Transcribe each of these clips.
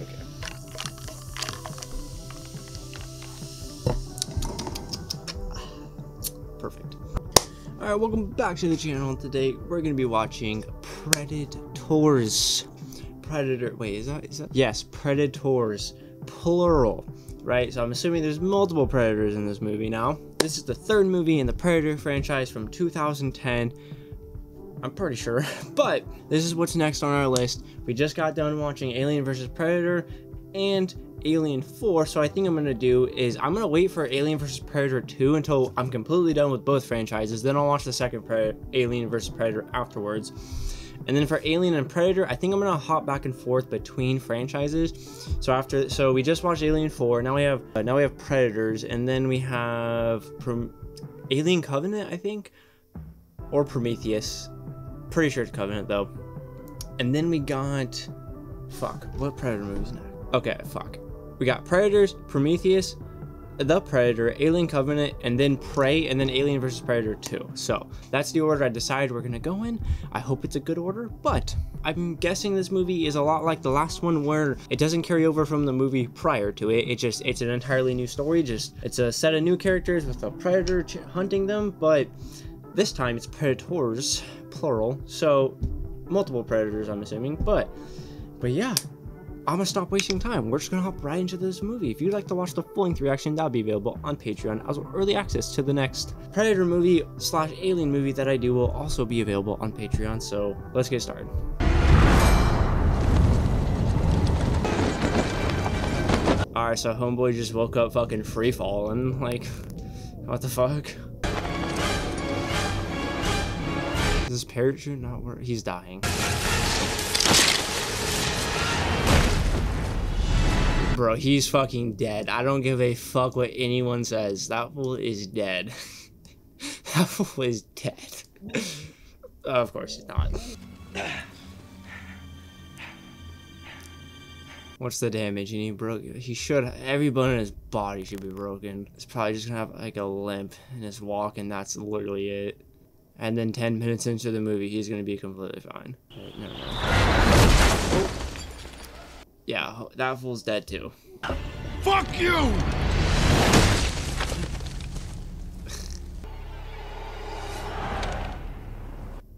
okay. Perfect. Alright, welcome back to the channel. Today we're going to be watching Predators. Predator, wait, is that? Yes, Predators, plural, right? So I'm assuming there's multiple Predators in this movie now. This is the third movie in the Predator franchise from 2010. I'm pretty sure, but this is what's next on our list. We just got done watching Alien vs Predator and Alien 4, so I think I'm gonna do is I'm gonna wait for Alien vs Predator 2 until I'm completely done with both franchises. Then I'll watch the second Alien vs Predator afterwards. And then for Alien and Predator, I think I'm gonna hop back and forth between franchises. So we just watched Alien 4. Now we have Predators, and then we have Alien Covenant, I think, or Prometheus. Pretty sure it's Covenant though. And then we got, fuck, what Predator movie's next? Okay, fuck. We got Predators, Prometheus, The Predator, Alien Covenant, and then Prey, and then Alien vs Predator 2. So that's the order I decided we're gonna go in. I hope it's a good order, but I'm guessing this movie is a lot like the last one where it doesn't carry over from the movie prior to it. It's an entirely new story. It's a set of new characters with a predator hunting them, but this time it's Predators, plural. So multiple predators, I'm assuming, but yeah. I'm gonna stop wasting time. We're just gonna hop right into this movie. If you'd like to watch the full-length reaction, that'll be available on Patreon, as well early access to the next Predator movie / Alien movie that I do will also be available on Patreon. So let's get started. All right, so homeboy just woke up fucking free falling. Like, what the fuck? Does his parachute not work? He's dying. Bro, he's fucking dead. I don't give a fuck what anyone says. That fool is dead. That fool is dead. Of course he's not. What's the damage? And he broke. He should. Every bone in his body should be broken. It's probably just gonna have like a limp in his walk, and that's literally it. And then 10 minutes into the movie, he's gonna be completely fine. Right, never mind. Oh. Yeah, that fool's dead too. Fuck you!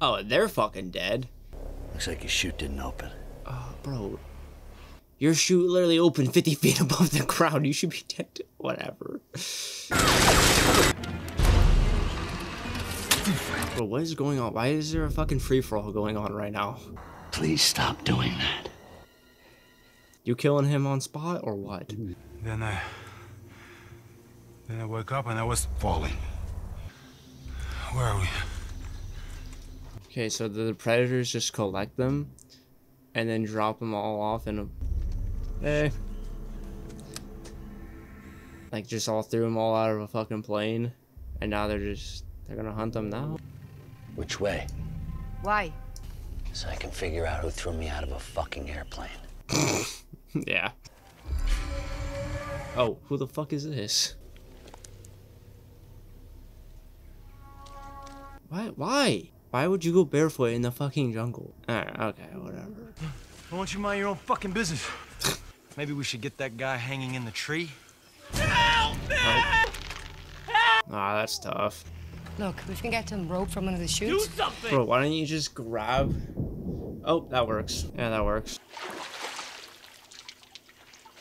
Oh, they're fucking dead. Looks like your chute didn't open. Oh, bro. Your chute literally opened 50 feet above the ground. You should be dead too. Whatever. Bro, what is going on? Why is there a fucking free-for-all going on right now? Please stop doing that. You killing him on spot or what? Then I woke up and I was falling. Where are we? Okay, so the predators just collect them and then drop them all off in a... Eh. Like, just all threw them all out of a fucking plane, and now they're gonna hunt them now? Which way? Why? So I can figure out who threw me out of a fucking airplane. Yeah. Oh, who the fuck is this? Why? Why would you go barefoot in the fucking jungle? Alright, okay, whatever. Why don't you mind your own fucking business? Maybe we should get that guy hanging in the tree? Help! Right. Ah, that's tough. Look, we can get some rope from one of the chutes. Do something! Bro, why don't you just grab... Oh, that works. Yeah, that works.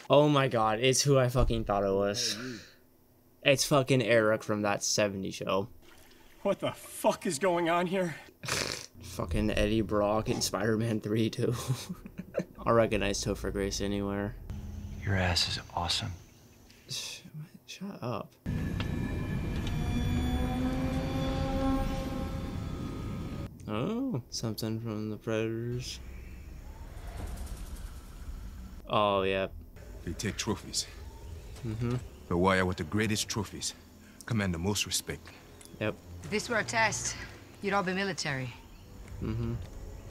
Oh my god, it's who I fucking thought it was. It's fucking Eric from That 70s Show. What the fuck is going on here? Fucking Eddie Brock in Spider-Man 3 too. I'll recognize Topher Grace anywhere. Your ass is awesome. Shut up. Oh, something from the Predators. Oh, yeah. They take trophies. Mm-hmm. The warrior with the greatest trophies command the most respect. Yep. If this were a test, you'd all be military. Mm-hmm.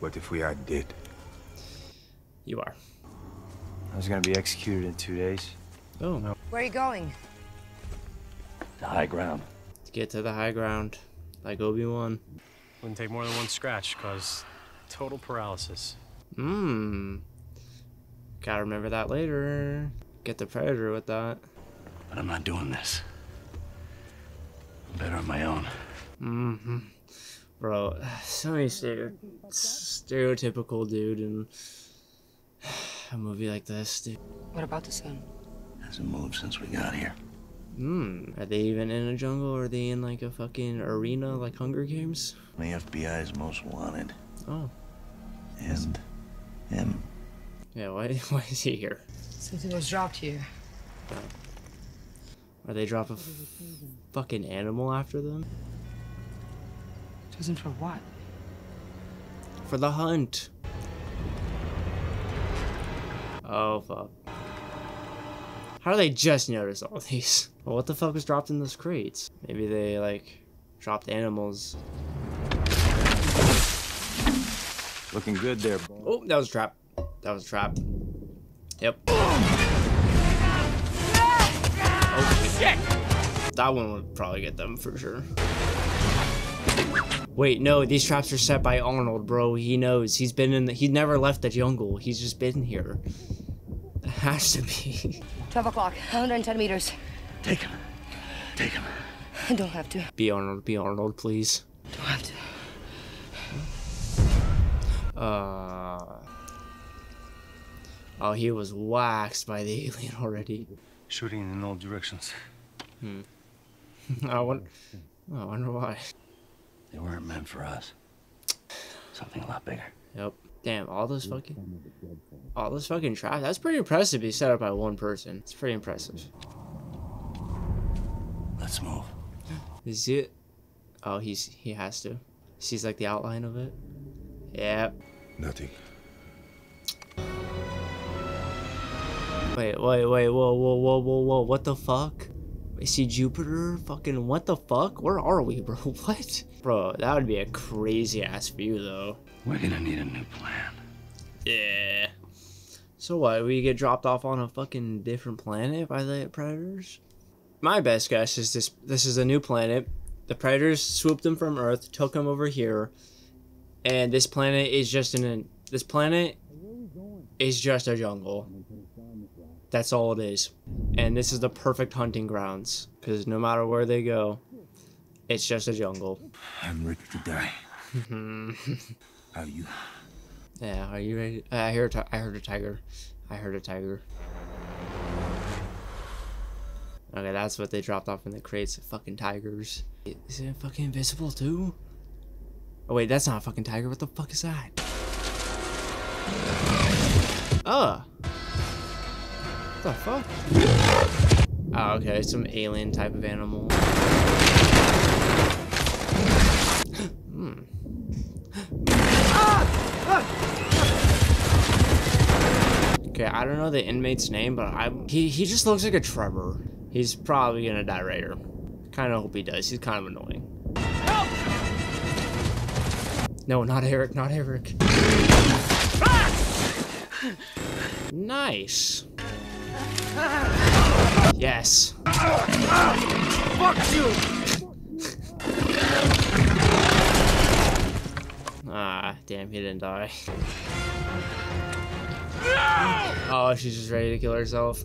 But if we are dead? You are. I was gonna be executed in 2 days. Oh. No. Where are you going? The high ground. Let's get to the high ground, like Obi-Wan. Wouldn't take more than one scratch, cause total paralysis. Mmm. Gotta remember that later. Get the Predator with that. But I'm not doing this. I'm better on my own. Mm-hmm. Bro, so many stereotypical dude in a movie like this, dude. What about the sun? Hasn't moved since we got here. Are they even in a jungle, or are they in like a fucking arena like Hunger Games? The FBI's most wanted. Oh. And him. Yeah, why is he here? Since it was dropped here. Are they dropping a fucking animal after them? Doesn't for what? For the hunt. Oh fuck. How do they just notice all these? Well, what the fuck was dropped in those crates? Maybe they, like, dropped animals. Looking good there, bro. Oh, that was a trap. That was a trap. Yep. Oh, shit! That one would probably get them for sure. Wait, no, these traps are set by Arnold, bro. He knows. He's been in the... He's never left the jungle. He's just been here. It has to be. 12 o'clock, 110 meters. Take him. Take him. I don't have to. Be Arnold, please. Don't have to. Oh, he was waxed by the alien already. Shooting in all directions. I wonder why. They weren't meant for us. Something a lot bigger. Yep. Damn, all those fucking traps. That's pretty impressive to be set up by one person. It's pretty impressive. Let's move. Is it? Oh, he has to. Sees like the outline of it. Yep. Nothing. Wait, whoa. What the fuck? I see Jupiter. Fucking what the fuck? Where are we, bro? What? Bro, that would be a crazy ass view though. We're gonna need a new plan. Yeah. So what, we get dropped off on a fucking different planet by the Predators? My best guess is this is a new planet. The Predators swooped them from Earth, took them over here, and this planet is just a jungle. That's all it is. And this is the perfect hunting grounds, because no matter where they go, it's just a jungle. I'm ready to die. Are you? Yeah, are you ready? I heard a tiger. I heard a tiger. Okay, that's what they dropped off in the crates. Fucking tigers. Is it fucking invisible too? Oh wait, that's not a fucking tiger. What the fuck is that? Oh. What the fuck? Oh, okay, some alien type of animal. Okay, I don't know the inmate's name, but he just looks like a Trevor. He's probably gonna die right here. Kind of hope he does. He's kind of annoying. Help! No, not Eric. Not Eric. Ah! Nice. Ah! Yes. Ah! Ah! Fuck you. Ah, damn, he didn't die. No! Oh, she's just ready to kill herself.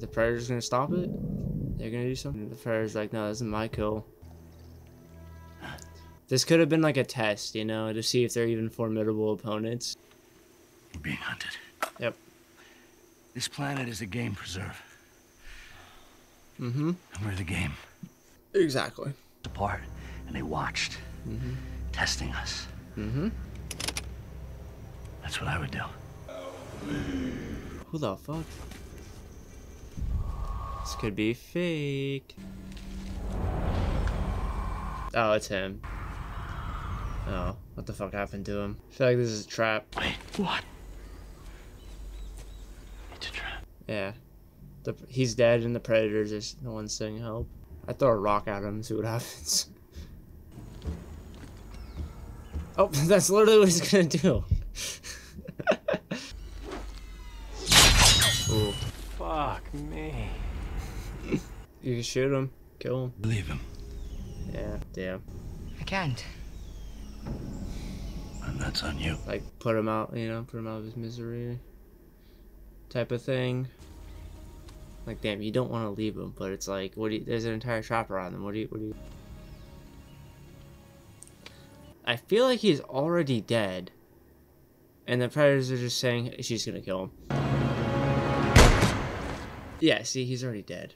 The Predator's gonna stop it? They're gonna do something? The Predator's like, no, this isn't my kill. This could have been like a test, you know, to see if they're even formidable opponents. You're being hunted. Yep. This planet is a game preserve. Mm-hmm. And we're the game. Exactly. Apart. And they watched, testing us. That's what I would do. Who the fuck? This could be fake. Oh, it's him. Oh, what the fuck happened to him? I feel like this is a trap. Wait, what? It's a trap. Yeah. He's dead and the Predators is no one saying help. I throw a rock at him and see what happens. Oh, that's literally what he's gonna do. Ooh. Fuck me. You can shoot him, kill him. Leave him. Yeah, damn. I can't. I'm not That's on you. Like, put him out, you know, put him out of his misery type of thing. Like, damn, you don't want to leave him, but it's like, what do you, there's an entire chopper on them. What do you... I feel like he's already dead. And the Predators are just saying, she's gonna kill him. Yeah, see, he's already dead.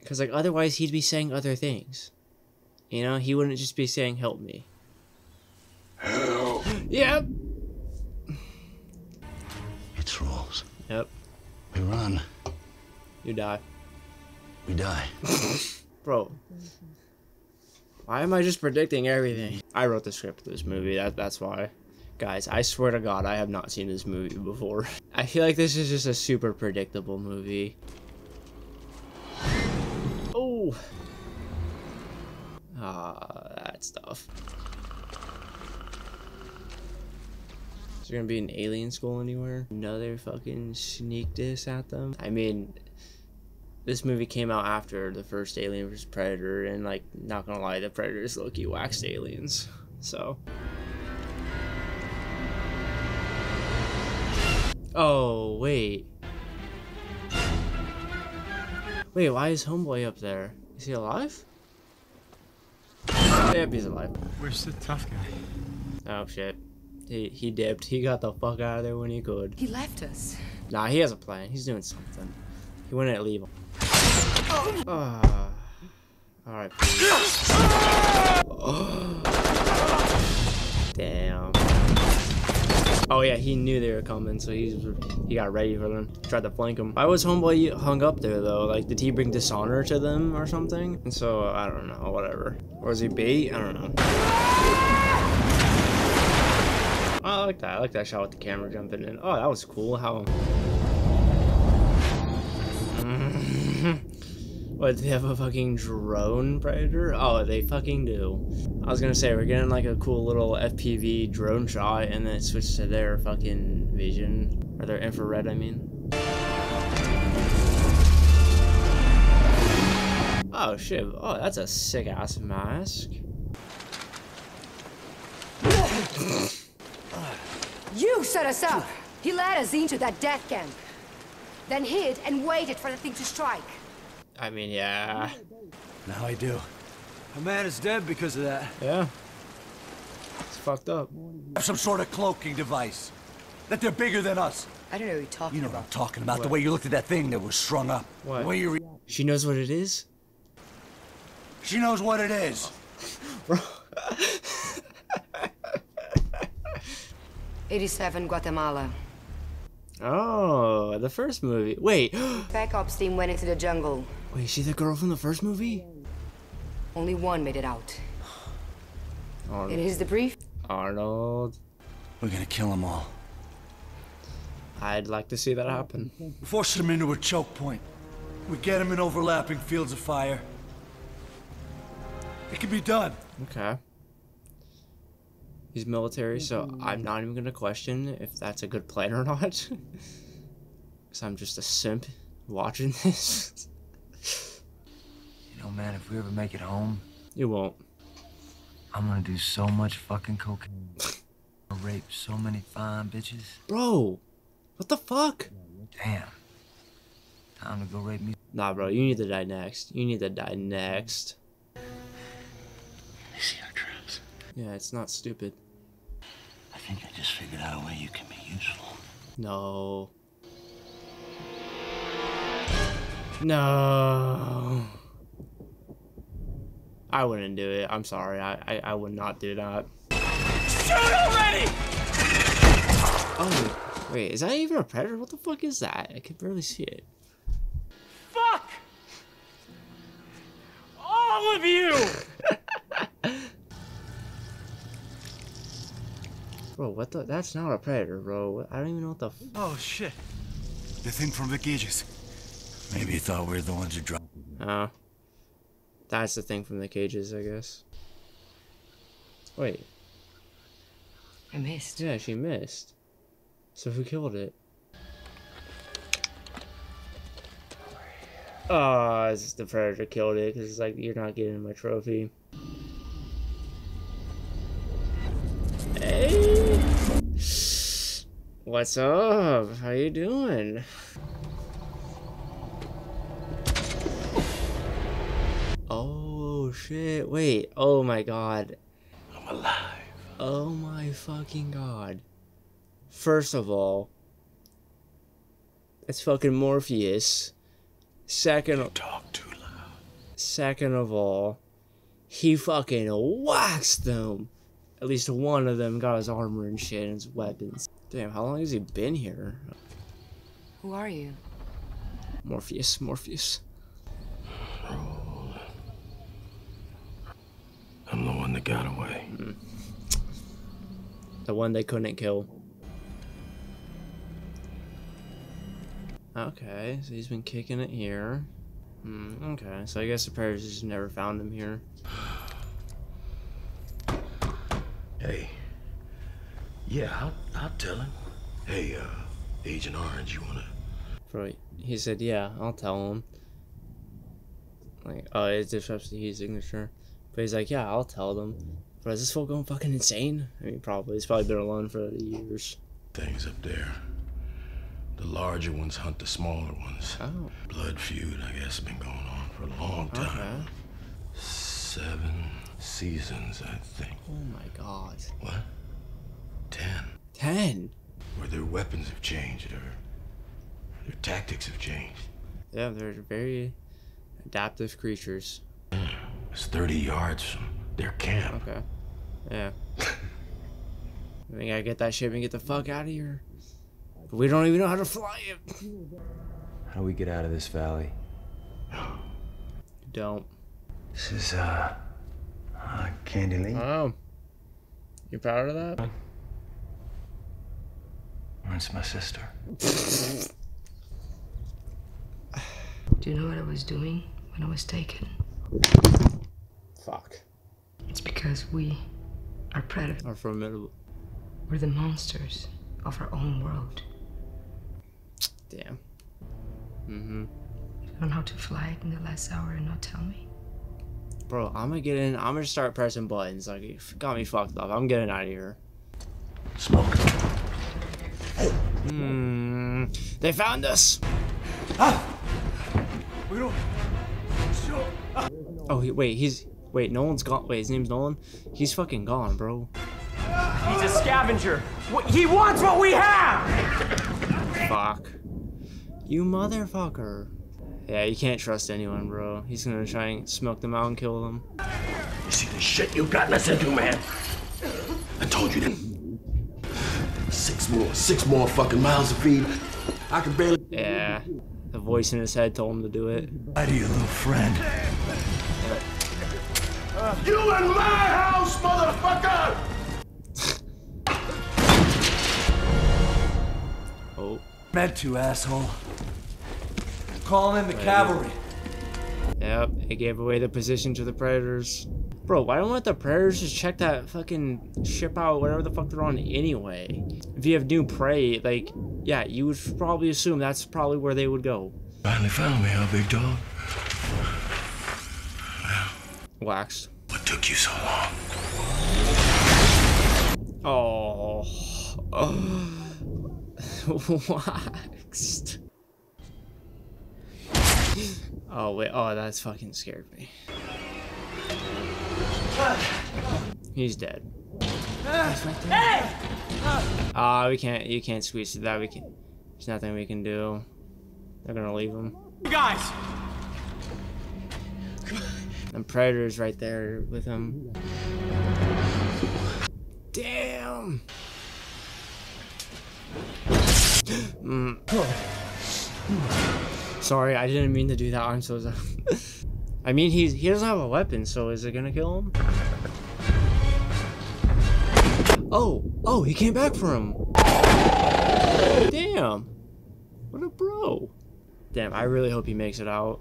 Because, like, otherwise he'd be saying other things. You know, he wouldn't just be saying, help me. Help. Yep. It's rules. Yep. We run. You die. We die. Bro. Why am I just predicting everything? I wrote the script for this movie, that's why. Guys, I swear to God, I have not seen this movie before. I feel like this is just a super predictable movie. Oh! Ah, that stuff. Is there gonna be an alien school anywhere? Another fucking sneak diss at them? I mean, this movie came out after the first Alien vs Predator, and like, not gonna lie, the Predators low-key waxed aliens, so. Oh, wait. Wait, why is Homeboy up there? Is he alive? Yep, he's alive. Where's the tough guy? Oh, shit. He dipped. He got the fuck out of there when he could. He left us. Nah, he has a plan. He's doing something. He wouldn't leave him. Alright. Oh. Damn. Oh yeah, he knew they were coming, so he got ready for them. Tried to flank him. Why was Homeboy hung up there though? Like, did he bring dishonor to them or something? And so, I don't know, whatever. Or is he bait? I don't know. Oh, I like that. I like that shot with the camera jumping in. Oh, that was cool. How? What, do they have a fucking drone Predator? Oh, they fucking do. I was gonna say, we're getting like a cool little FPV drone shot, and then it switches to their fucking vision. Or their infrared, I mean. Oh, shit. Oh, that's a sick-ass mask. You set us up! He led us into that death camp, then hid and waited for the thing to strike. I mean, yeah. Now I do. A man is dead because of that. Yeah. It's fucked up. Some sort of cloaking device. That they're bigger than us. I don't know what you're talking about. You know what I'm talking about. What? The way you looked at that thing that was strung up. What? The way you she knows what it is? She knows what it is. Bro. 87 Guatemala. Oh, the first movie. Wait. Back ops team went into the jungle. Wait, is she the girl from the first movie? Only one made it out. Arnold. In his debris. Arnold. We're gonna kill them all. I'd like to see that happen. Force them into a choke point. We get them in overlapping fields of fire. It can be done. Okay. He's military, so I'm not even gonna question if that's a good plan or not. Cause I'm just a simp watching this. You know, man, if we ever make it home, you won't. I'm gonna do so much fucking cocaine, rape so many fine bitches. Bro, what the fuck? Damn, time to go rape me. Nah, bro, you need to die next. You need to die next. Yeah, it's not stupid. I think I just figured out a way you can be useful. No. No. I wouldn't do it. I'm sorry. I would not do that. Shoot already! Oh, wait. Is that even a Predator? What the fuck is that? I can barely see it. Fuck! All of you! Bro, what the? That's not a Predator, bro. I don't even know what the. Oh shit! The thing from the cages. Maybe you thought we were the ones who dropped. Oh. That's the thing from the cages, I guess. Wait. I missed. Yeah, she missed. So who killed it? Oh, it's just the Predator killed it. Cause it's like, you're not getting my trophy. Hey. What's up? How you doing? Oh shit, wait, oh my god. I'm alive. Oh my fucking god. First of all, it's fucking Morpheus. Second of all, he fucking waxed them. At least one of them got his armor and shit and his weapons. Damn, how long has he been here? Who are you? Morpheus, Morpheus. I'm the one that got away. Mm. The one they couldn't kill. Okay, so he's been kicking it here. Okay, so I guess the Predators just never found him here. Hey. Yeah, I'll tell him. Hey, Agent Orange, you wanna... Right. He said, yeah, I'll tell him. Like, oh, it disrupts the heat signature. But he's like, yeah, I'll tell them. But is this fool going fucking insane? I mean, probably. He's probably been alone for years. Things up there. The larger ones hunt the smaller ones. Oh. Blood feud, I guess, has been going on for a long time. Okay. 7 seasons, I think. Oh my god. What? 10. 10? Where their weapons have changed, or their tactics have changed. Yeah, they're very adaptive creatures. It's 30 yards from their camp. Okay. Yeah. I think I get that ship and get the fuck out of here. But we don't even know how to fly it. How do we get out of this valley? Don't. This is, Candy Lee. Oh. You're proud of that? It's my sister. Do you know what I was doing when I was taken? Fuck. It's because we are predators. Are formidable. We're the monsters of our own world. Damn. Mm-hmm. You don't know how to fly in the last hour and not tell me? Bro, I'm gonna get in. I'm gonna start pressing buttons. Like, you got me fucked up. I'm getting out of here. Smoke. Hmm. They found us. Ah. We don't. Sure. Ah. Oh, wait. Wait. Nolan's gone. Wait, his name's Nolan. He's fucking gone, bro. He's a scavenger. He wants what we have. Fuck. You motherfucker. Yeah, you can't trust anyone, bro. He's gonna try and smoke them out and kill them. You see the shit you got listened to, man? I told you that. 6 more fucking miles to feed. I can barely... Yeah. The voice in his head told him to do it. Hi to your little friend. Yeah. You in my house, motherfucker! Oh. Meant to, asshole. Calling in the cavalry. Yep, it gave away the position to the Predators. Bro, why don't let the Predators just check that fucking ship out, whatever the fuck they're on anyway? If you have new Prey, like, yeah, you would probably assume that's probably where they would go. Finally found me, huh, big dog? Well, waxed. What took you so long? Oh, waxed. Oh wait, oh that's fucking scared me. He's dead. Hey! Ah, we can't, you can't squeeze through that, we can't. There's nothing we can do. They're gonna leave him. You guys! And Predator's right there with him. Damn! Mm. Sorry, I didn't mean to do that. I'm so sorry. I mean, he doesn't have a weapon, so is it gonna kill him? Oh, he came back for him. Damn, what a bro. Damn, I really hope he makes it out.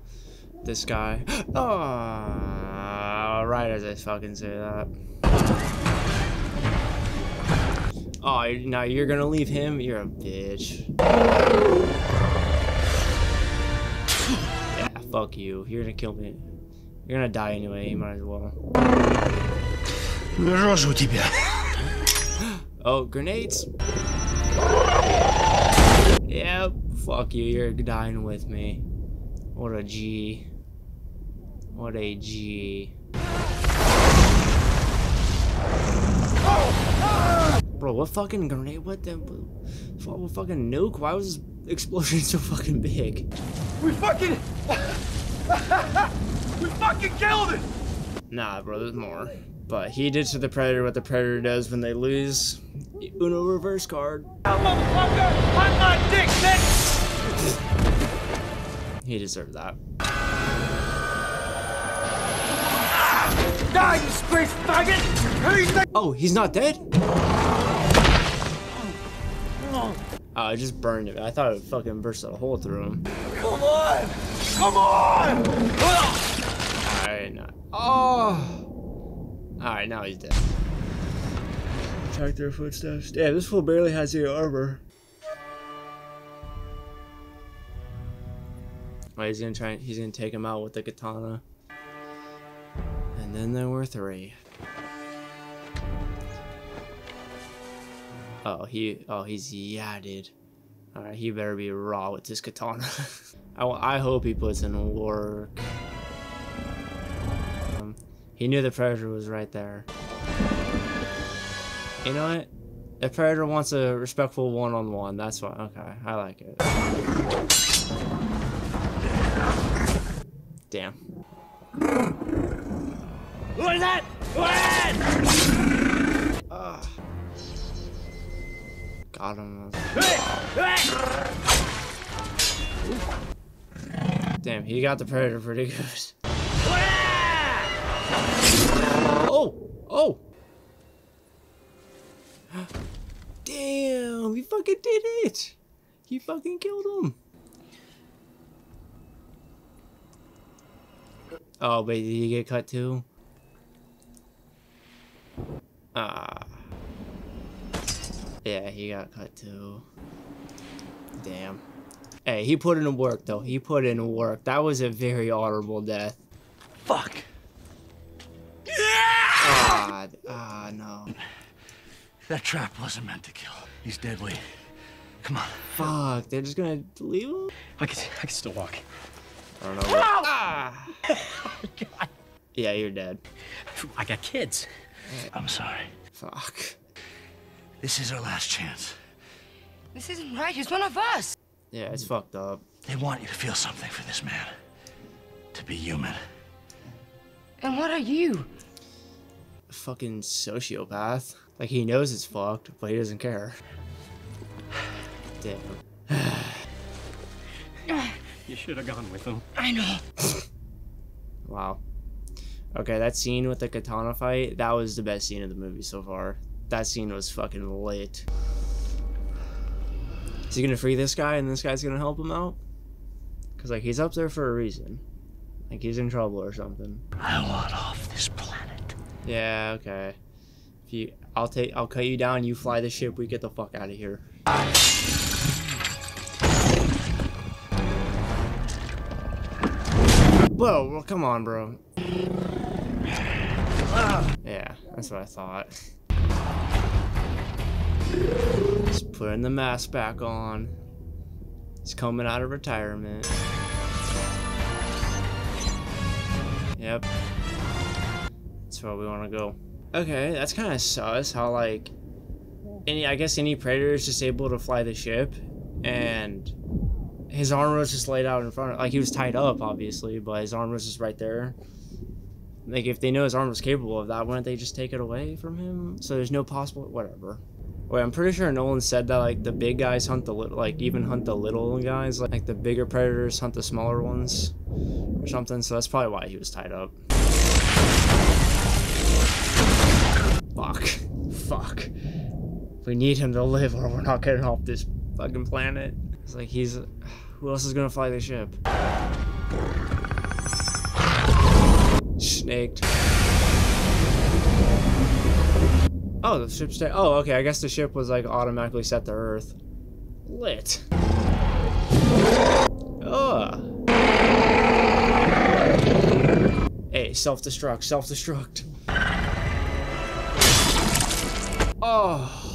This guy. Ah, oh, right as I fucking say that. Oh, now you're gonna leave him? You're a bitch. Fuck you, you're gonna kill me. You're gonna die anyway, you might as well. Oh, grenades! Yep, fuck you, you're dying with me. What a G. What a G. Bro, what fucking grenade? What fucking nuke? Why was this explosion so fucking big? We fucking killed it! Nah, bro, there's more. But he did to the Predator what the Predator does when they lose. Uno reverse card. Motherfucker, I'm not dick, bitch! He deserved that. Die, you space faggot! Oh, he's not dead? Oh, I just burned it. I thought it fucking burst a hole through him. Come on! Come on! Alright, now. Oh! Alright, now he's dead. Track their footsteps. Damn, this fool barely has any armor. Oh, he's gonna take him out with the katana. And then there were three. Oh, he's yadded. Alright, he better be raw with this katana. I hope he puts in work. He knew the Predator was right there. You know what? The Predator wants a respectful one-on-one. That's why. Okay, I like it. Damn. What is that? What? Got him. Damn, he got the Predator pretty good. Oh! Oh! Damn! He fucking did it! He fucking killed him! Oh, but did he get cut too? Ah. Yeah, he got cut too. Damn. Hey, he put in work though. He put in work. That was a very honorable death. Fuck! Ah, no. That trap wasn't meant to kill. He's deadly. Come on. Fuck, they're just gonna leave him? I can still walk. I don't know. Ah! God. Yeah, you're dead. I got kids. I'm sorry. Fuck. This is our last chance. This isn't right. He's one of us. Yeah, it's fucked up. They want you to feel something for this man. To be human. And what are you? A fucking sociopath. Like, he knows it's fucked, but he doesn't care. Damn. You should have gone with him. I know. Wow. Okay, that scene with the katana fight, that was the best scene of the movie so far. That scene was fucking lit. Is he gonna free this guy and this guy's gonna help him out? Cause like, he's up there for a reason. Like, he's in trouble or something. I want off this planet. Yeah, okay. If you, I'll cut you down, you fly the ship, we get the fuck out of here. Whoa, well, come on, bro. Yeah, that's what I thought. He's putting the mask back on. He's coming out of retirement. Yep. That's where we want to go. Okay, that's kind of sus how, like, I guess any Predator is just able to fly the ship, and his armor was just laid out in front of, like, he was tied up, obviously, but his armor was just right there. Like, if they know his armor is capable of that, wouldn't they just take it away from him? So there's no possible, whatever. Wait, I'm pretty sure Nolan said that, like, the big guys hunt the little, like, even hunt the little guys, like, the bigger Predators hunt the smaller ones, or something, so that's probably why he was tied up. Fuck. Fuck. We need him to live or we're not getting off this fucking planet. It's like he's... Who else is gonna fly the ship? Snaked. Oh, the ship's dead. Oh, okay, I guess the ship was like automatically set to Earth. Lit. Ugh. Hey, self-destruct, self-destruct. Oh.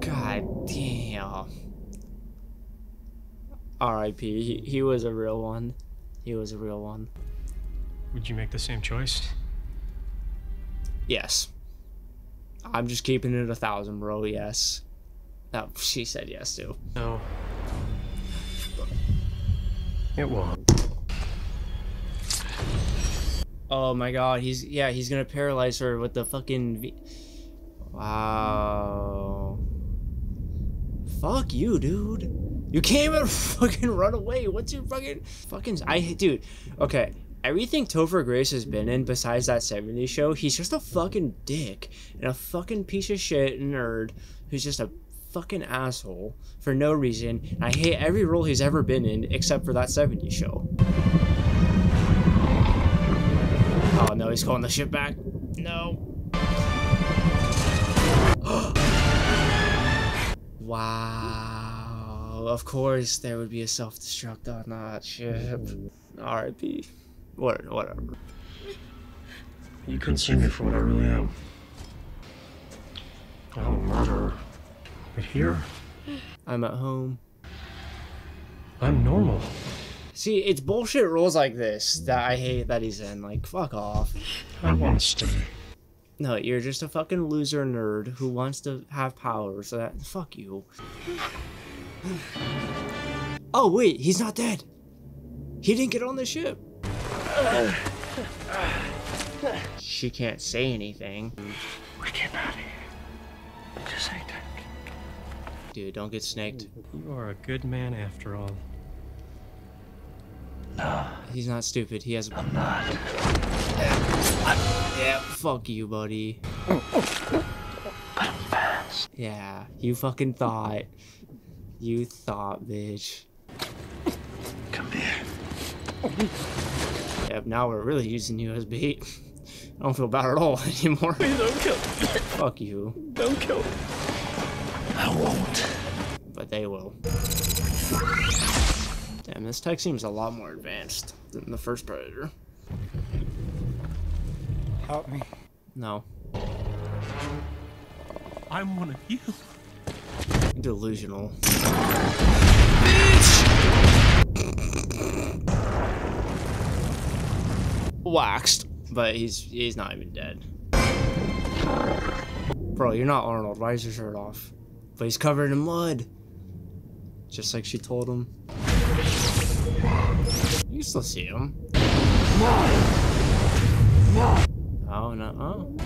God damn. R.I.P. He was a real one. He was a real one. Would you make the same choice? Yes. I'm just keeping it 1,000, bro. Yes. No, she said yes too. No. It won't. Oh my God. He's gonna paralyze her with the fucking. Wow. Fuck you, dude. You can't even fucking run away. What's your fucking? Dude. Okay. Everything Topher Grace has been in besides that 70s show, he's just a fucking dick and a fucking piece of shit nerd who's just a fucking asshole for no reason. And I hate every role he's ever been in except for that 70s show. Oh no, he's calling the shit back. No. Wow. Of course there would be a self-destruct on that ship. R.I.P. Whatever. You couldn't see me for what I really am. I'm a murderer. But here? I'm at home. I'm normal. See, it's bullshit roles like this that I hate that he's in. Like, fuck off. I want to stay. No, you're just a fucking loser nerd who wants to have power, so that- fuck you. Oh wait, he's not dead. He didn't get on the ship. She can't say anything. We're getting out of here. Just ain't that. Dude, don't get snaked. You are a good man after all. No. He's not stupid. He has a. I'm not. Yeah, fuck you, buddy. But I'm fast. Yeah, you fucking thought. You thought, bitch. Come here. Yep, now we're really using you as bait. I don't feel bad at all anymore. Please don't kill me. Fuck you. Don't kill me. I won't. But they will. Damn, this tech seems a lot more advanced than the first Predator. Help me. No. I'm one of you. Delusional. Bitch! Waxed, but he's not even dead. Bro, you're not Arnold. Why is your shirt off? But he's covered in mud. Just like she told him. You can still see him. Oh no. Oh.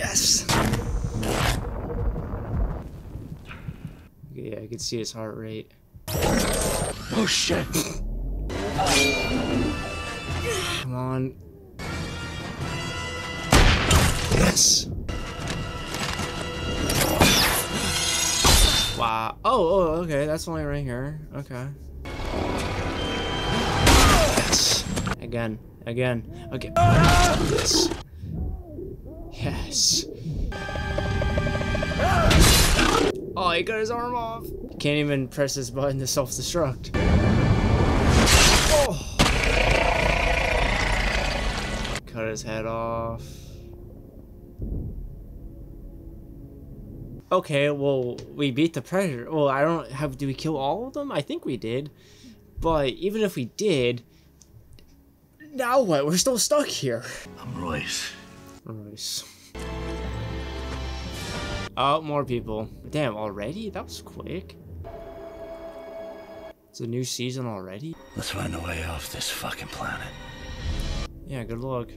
Yes! Yeah, I can see his heart rate. Oh shit! Come on. Yes! Wow. Oh, okay, that's only right here. Okay. Yes! Again. Okay. Yes! Yes! Oh, he got his arm off. He can't even press his button to self-destruct. Oh. Cut his head off. Okay, well, we beat the Predator. Well, I don't have. Do we kill all of them? I think we did. But even if we did, now what? We're still stuck here. I'm Royce. Oh, more people. Damn, already? That was quick. It's a new season already? Let's find a way off this fucking planet. Yeah, good luck.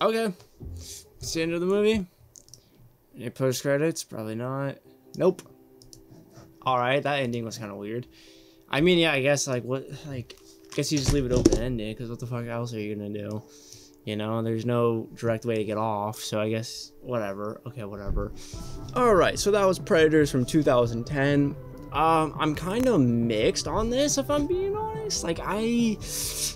Okay. It's the end of the movie. Any post credits? Probably not. Nope. Alright, that ending was kind of weird. I mean, yeah, I guess, like, what, like, I guess you just leave it open-ended, because what the fuck else are you gonna do? You know, there's no direct way to get off, so I guess, whatever. Okay, whatever. Alright, so that was Predators from 2010. I'm kind of mixed on this, if I'm being honest. Like,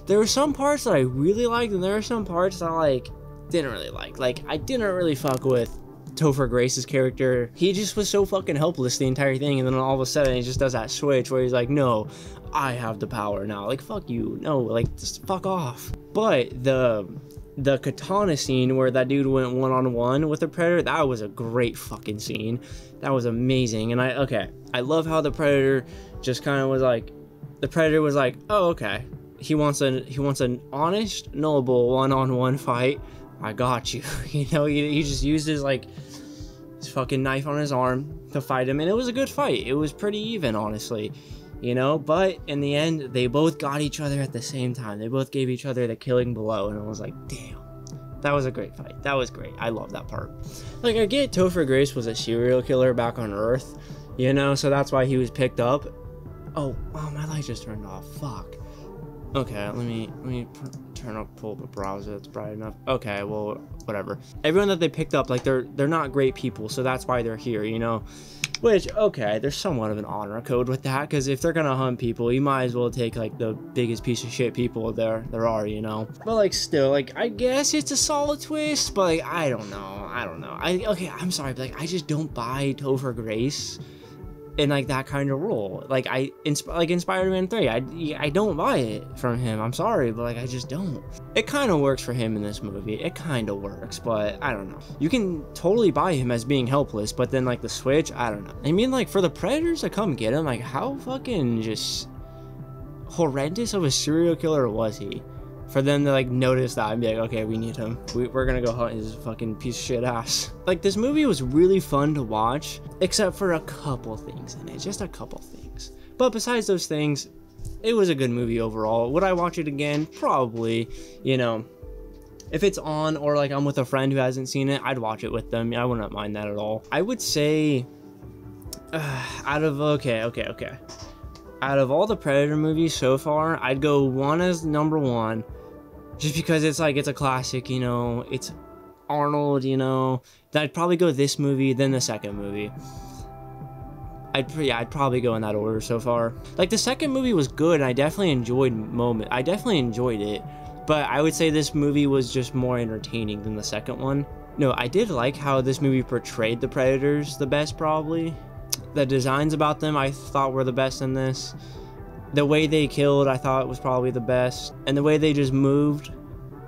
there were some parts that I really liked, and there were some parts that I, like, didn't really like. Like, I didn't really fuck with Topher Grace's character. He just was so fucking helpless the entire thing, and then all of a sudden, he just does that switch where he's like, no, I have the power now. Like, fuck you. No, like, just fuck off. But the the katana scene where that dude went one-on-one with the Predator, that was a great fucking scene. That was amazing. And I love how the Predator just kind of was like, the Predator was like, oh, okay, he wants an honest, noble one-on-one fight. I got you. You know, he just used his, like, his fucking knife on his arm to fight him, and it was a good fight. It was pretty even, honestly, you know, but in the end, they both got each other at the same time. They both gave each other the killing blow, and I was like, damn, that was a great fight. That was great. I love that part. Like, I get Topher Grace was a serial killer back on Earth, you know, so that's why he was picked up. Oh, my light just turned off. Fuck. Okay, let me pull the browser. It's bright enough. Okay, well, whatever. Everyone that they picked up, like, they're not great people, so that's why they're here, you know. Which, okay, there's somewhat of an honor code with that, because if they're gonna hunt people, you might as well take, like, the biggest piece of shit people there are, you know. But, like, still, like, I guess it's a solid twist, but, like, I don't know. I'm sorry, but, like, I just don't buy Topher Grace in, like, that kind of role. Like, in Spider-Man 3, I don't buy it from him. I'm sorry, but, like, I just don't. It kind of works for him in this movie. It kind of works, but I don't know. You can totally buy him as being helpless, but then, like, the switch, I don't know. I mean, like, for the Predators to come get him, like, how fucking just horrendous of a serial killer was he? For them to, like, notice that and be like, okay, we need him. We're gonna go hunt his fucking piece of shit ass. Like, this movie was really fun to watch, except for a couple things in it. Just a couple things. But besides those things, it was a good movie overall. Would I watch it again? Probably. You know, if it's on, or, like, I'm with a friend who hasn't seen it, I'd watch it with them. I wouldn't mind that at all. I would say, out of all the Predator movies so far, I'd go one as number one. Just because it's, like, it's a classic, you know, it's Arnold, you know. Then I'd probably go this movie, then the second movie. I'd probably go in that order so far. Like, the second movie was good, and I definitely enjoyed I definitely enjoyed it, but I would say this movie was just more entertaining than the second one. No, I did like how this movie portrayed the Predators the best, probably. The designs about them I thought were the best in this. The way they killed, I thought, was probably the best, and the way they just moved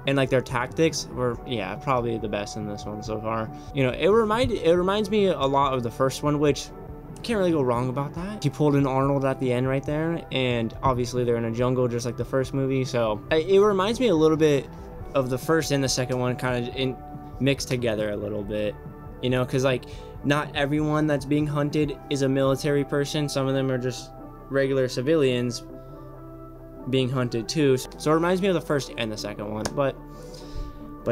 and, like, their tactics were, yeah, probably the best in this one so far. You know, it reminds me a lot of the first one, which can't really go wrong about that. He pulled in Arnold at the end right there, and obviously they're in a jungle just like the first movie, so it reminds me a little bit of the first and the second one, kind of mixed together a little bit, you know, because, like, not everyone that's being hunted is a military person. Some of them are just regular civilians being hunted too. So it reminds me of the first and the second one. But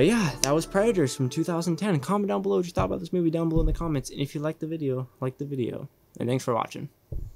yeah, that was Predators from 2010. Comment down below what you thought about this movie down below in the comments. And if you liked the video, like the video. And thanks for watching.